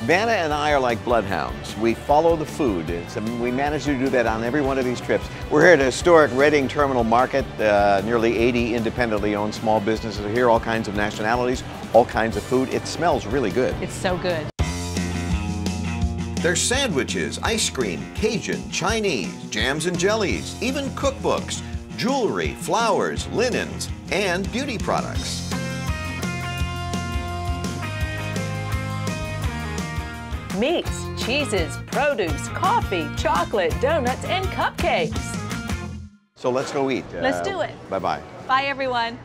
Vanna and I are like bloodhounds. We follow the food. We manage to do that on every one of these trips. We're here at a historic Reading Terminal Market. Nearly 80 independently owned small businesses are here, all kinds of nationalities, all kinds of food. It smells really good. It's so good. There's sandwiches, ice cream, Cajun, Chinese, jams and jellies, even cookbooks, jewelry, flowers, linens, and beauty products. Meats, cheeses, produce, coffee, chocolate, donuts, and cupcakes. So let's go eat. Let's do it. Bye-bye. Bye, everyone.